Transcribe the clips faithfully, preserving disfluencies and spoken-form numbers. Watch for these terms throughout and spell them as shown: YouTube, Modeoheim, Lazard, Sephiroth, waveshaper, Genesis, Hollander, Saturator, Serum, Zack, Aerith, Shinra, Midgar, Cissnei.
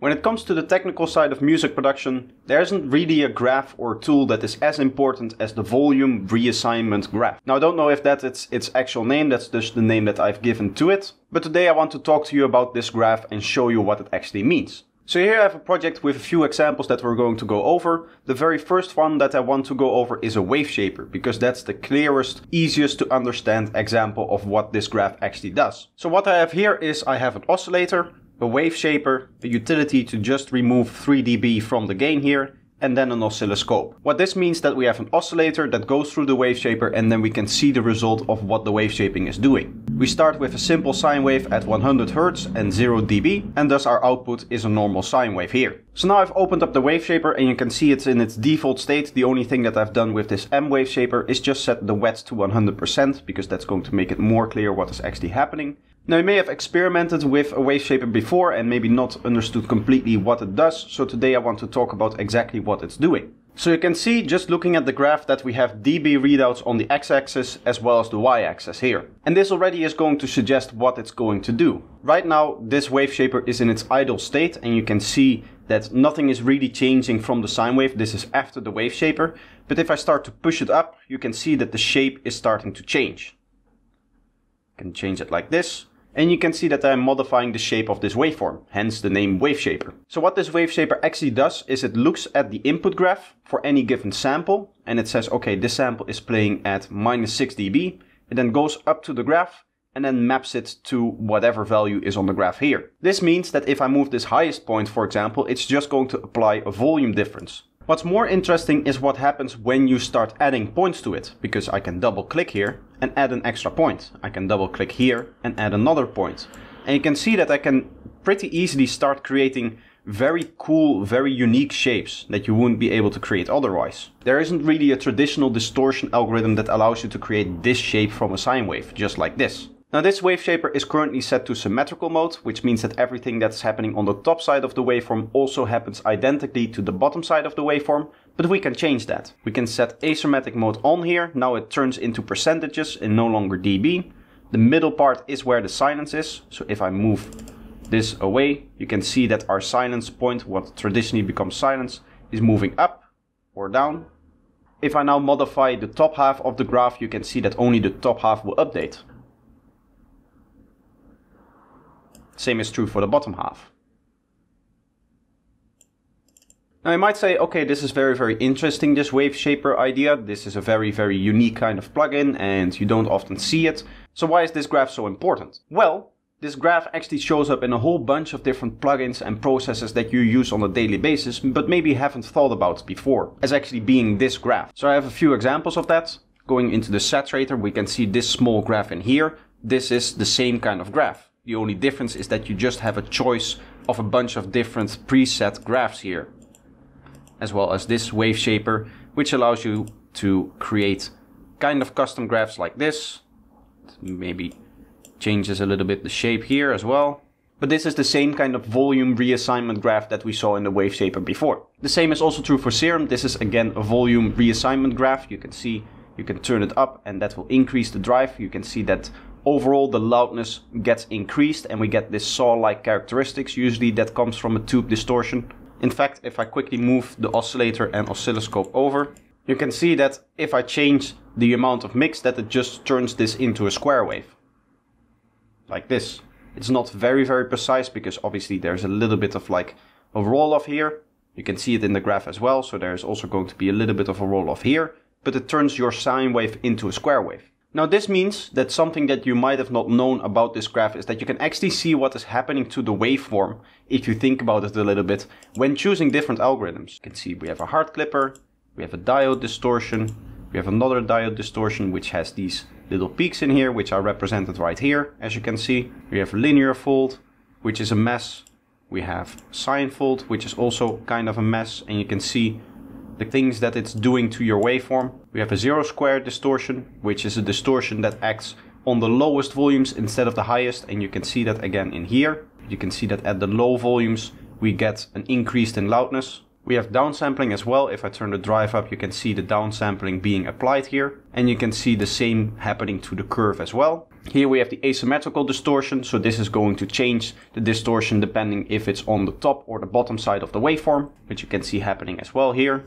When it comes to the technical side of music production, there isn't really a graph or tool that is as important as the volume reassignment graph. Now I don't know if that's its, its actual name, that's just the name that I've given to it. But today I want to talk to you about this graph and show you what it actually means. So here I have a project with a few examples that we're going to go over. The very first one that I want to go over is a wave shaper, because that's the clearest, easiest to understand example of what this graph actually does. So what I have here is I have an oscillator, a wave shaper, a utility to just remove three D B from the gain here, and then an oscilloscope. What this means that we have an oscillator that goes through the wave shaper, and then we can see the result of what the wave shaping is doing. We start with a simple sine wave at one hundred hertz and zero D B, and thus our output is a normal sine wave here. So now I've opened up the wave shaper and you can see it's in its default state. The only thing that I've done with this M wave shaper is just set the wet to one hundred percent, because that's going to make it more clear what is actually happening. Now you may have experimented with a wave shaper before and maybe not understood completely what it does, so today I want to talk about exactly what it's doing. So you can see, just looking at the graph, that we have D B readouts on the x-axis as well as the y-axis here. And this already is going to suggest what it's going to do. Right now this wave shaper is in its idle state and you can see that nothing is really changing from the sine wave. This is after the wave shaper, but if I start to push it up, you can see that the shape is starting to change. I can change it like this. And you can see that I'm modifying the shape of this waveform, hence the name wave shaper. So what this wave shaper actually does is it looks at the input graph for any given sample and it says, okay, this sample is playing at minus six D B. It then goes up to the graph and then maps it to whatever value is on the graph here. This means that if I move this highest point, for example, it's just going to apply a volume difference. What's more interesting is what happens when you start adding points to it, because I can double click here and add an extra point. I can double click here and add another point. And you can see that I can pretty easily start creating very cool, very unique shapes that you wouldn't be able to create otherwise. There isn't really a traditional distortion algorithm that allows you to create this shape from a sine wave, just like this. Now this wave shaper is currently set to symmetrical mode, which means that everything that's happening on the top side of the waveform also happens identically to the bottom side of the waveform, but we can change that. We can set asymmetric mode on here, now it turns into percentages and no longer D B. The middle part is where the silence is, so if I move this away, you can see that our silence point, what traditionally becomes silence, is moving up or down. If I now modify the top half of the graph, you can see that only the top half will update. Same is true for the bottom half. Now you might say, okay, this is very, very interesting, this wave shaper idea. This is a very, very unique kind of plugin and you don't often see it. So why is this graph so important? Well, this graph actually shows up in a whole bunch of different plugins and processes that you use on a daily basis, but maybe haven't thought about before as actually being this graph. So I have a few examples of that. Going into the saturator, we can see this small graph in here. This is the same kind of graph. The only difference is that you just have a choice of a bunch of different preset graphs here, as well as this wave shaper, which allows you to create kind of custom graphs like this. Maybe changes a little bit the shape here as well. But this is the same kind of volume reassignment graph that we saw in the wave shaper before. The same is also true for Serum. This is again a volume reassignment graph. You can see you can turn it up and that will increase the drive. You can see that overall, the loudness gets increased and we get this saw-like characteristics, usually that comes from a tube distortion. In fact, if I quickly move the oscillator and oscilloscope over, you can see that if I change the amount of mix, that it just turns this into a square wave. Like this. It's not very, very precise because obviously there's a little bit of like a roll-off here. You can see it in the graph as well, so there's also going to be a little bit of a roll-off here, but it turns your sine wave into a square wave. Now this means that something that you might have not known about this graph is that you can actually see what is happening to the waveform, if you think about it a little bit, when choosing different algorithms. You can see we have a hard clipper, we have a diode distortion, we have another diode distortion which has these little peaks in here which are represented right here, as you can see. We have linear fold, which is a mess. We have sine fold, which is also kind of a mess, and you can see the things that it's doing to your waveform. We have a zero square distortion, which is a distortion that acts on the lowest volumes instead of the highest, and you can see that again in here. You can see that at the low volumes we get an increase in loudness. We have downsampling as well. If I turn the drive up, you can see the downsampling being applied here. And you can see the same happening to the curve as well. Here we have the asymmetrical distortion. So this is going to change the distortion depending if it's on the top or the bottom side of the waveform, which you can see happening as well here.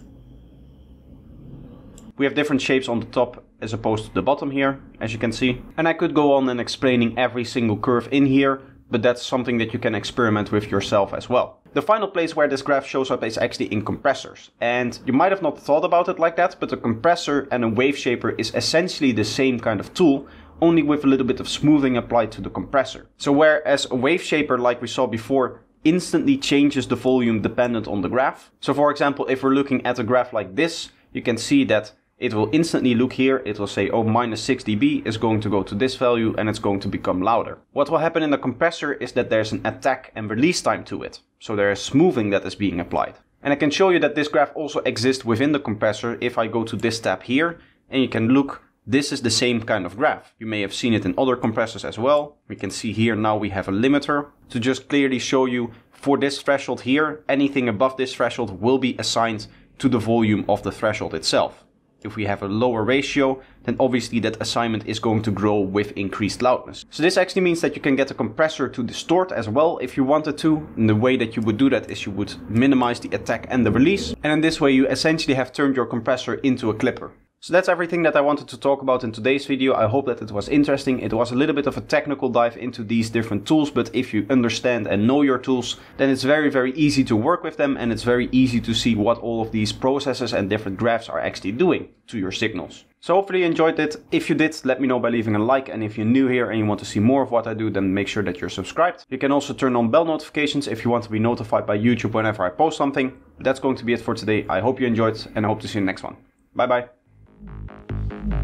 We have different shapes on the top as opposed to the bottom here, as you can see. And I could go on and explaining every single curve in here, but that's something that you can experiment with yourself as well. The final place where this graph shows up is actually in compressors. And you might have not thought about it like that, but a compressor and a wave shaper is essentially the same kind of tool, only with a little bit of smoothing applied to the compressor. So whereas a wave shaper, like we saw before, instantly changes the volume dependent on the graph. So for example, if we're looking at a graph like this, you can see that it will instantly look here, it will say, oh, minus six dB is going to go to this value and it's going to become louder. What will happen in the compressor is that there's an attack and release time to it. So there is smoothing that is being applied. And I can show you that this graph also exists within the compressor. If I go to this tab here and you can look, this is the same kind of graph. You may have seen it in other compressors as well. We can see here now we have a limiter to just clearly show you for this threshold here, anything above this threshold will be assigned to the volume of the threshold itself. If we have a lower ratio, then obviously that assignment is going to grow with increased loudness. So this actually means that you can get a compressor to distort as well if you wanted to. And the way that you would do that is you would minimize the attack and the release. And in this way, you essentially have turned your compressor into a clipper. So that's everything that I wanted to talk about in today's video. I hope that it was interesting. It was a little bit of a technical dive into these different tools, but if you understand and know your tools, then it's very, very easy to work with them, and it's very easy to see what all of these processes and different graphs are actually doing to your signals. So hopefully you enjoyed it. If you did, let me know by leaving a like. And if you're new here and you want to see more of what I do, then make sure that you're subscribed. You can also turn on bell notifications if you want to be notified by YouTube whenever I post something. But that's going to be it for today. I hope you enjoyed, and I hope to see you in the next one. Bye bye. Thank you.